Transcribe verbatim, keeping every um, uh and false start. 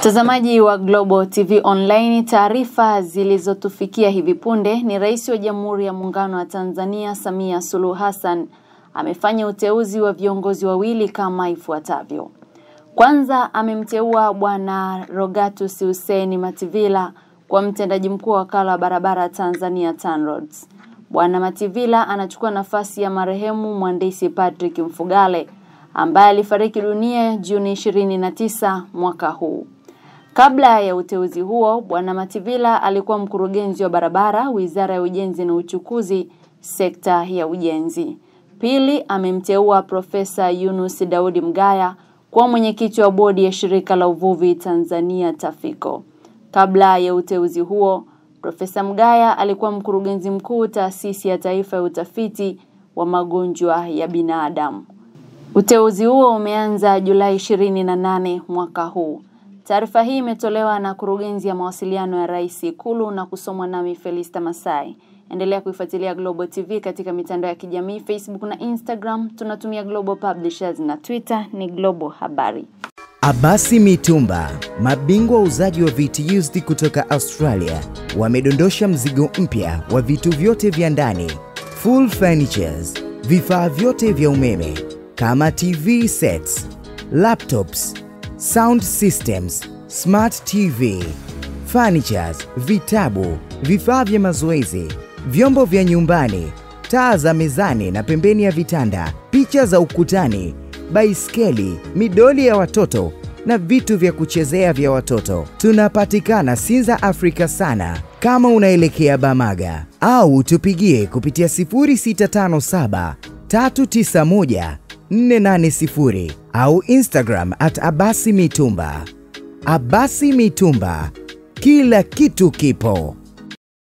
Mtazamaji wa Global T V Online, taarifa zilizotufikia hivi punde ni Rais wa Jamhuri ya Muungano wa Tanzania Samia Suluhu Hassan amefanya uteuzi wa viongozi wawili kama ifuatavyo. Kwanza, amemteua Bwana Rogatus Hussein Mativila kwa mtendaji mkuu wa wakala wa barabara Tanzania Tanroads. Bwana Mativila anachukua nafasi ya marehemu mhandisi Patrick Mfugale ambaye alifariki dunia Juni ishirini na tisa mwaka huu. Kabla ya uteuzi huo, Bwana Mativila alikuwa mkurugenzi wa barabara, Wizara ya Ujenzi na Uchukuzi, sekta ya ujenzi. Pili, amemteua Profesa Yunus Dawidi Mgaya kuwa mwenyekiti wa bodi ya shirika la uvuvi Tanzania Tafiko. Kabla ya uteuzi huo, Profesa Mgaya alikuwa mkurugenzi mkuu Taasisi ya Taifa ya Utafiti wa Magonjwa ya Binadamu. Uteuzi huo umeanza Julai ishirini na nane mwaka huu. Taarifa hii imetolewa na Kurugenzi ya Mawasiliano ya Rais Ikulu na kusomwa nami Felista Masai. Endelea kuifuatilia Global T V katika mitandao ya kijamii Facebook na Instagram. Tunatumia Global Publishers na Twitter ni Global Habari. Abasi Mitumba, mabingwa wauzaji wa V T U S kutoka Australia, wamedondosha mzigo mpya wa vitu vyote vya ndani, full furnitures, vifaa vyote vya umeme kama T V sets, laptops, sound systems, smart T V, furnitures, vitabu, vifaa vya mazoezi, vyombo vya nyumbani, taa za mezani na pembeni ya vitanda, picha za ukutani, baiskeli, midoli ya watoto na vitu vya kuchezea vya watoto. Tunapatikana Sinza Afrika sana kama unaelekea Bamaga, au tupigie kupitia sifuri sita tano saba tatu tisa moja nne nane sifuri au Instagram at Abasi Mitumba. Abasi Mitumba, kila kitu kipo.